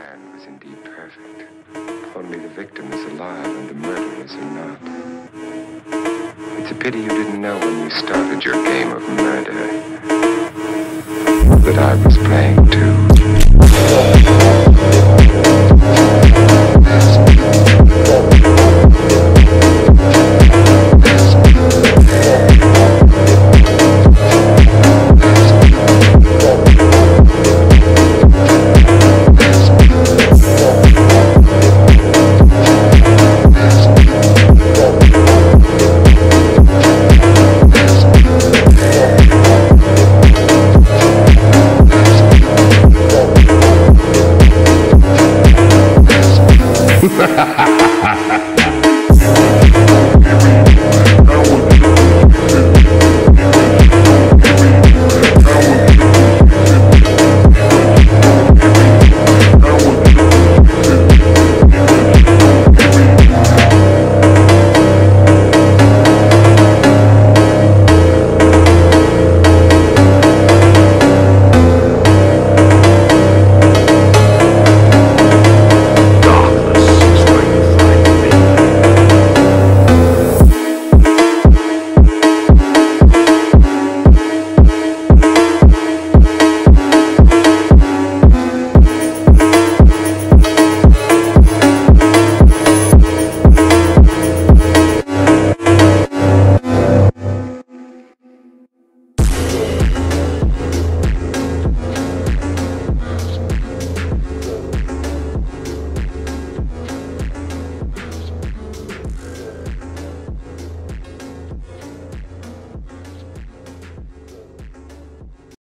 plan was indeed perfect. Only the victim is alive and the murderers are not. It's a pity you didn't know when you started your game of murder that I was playing too.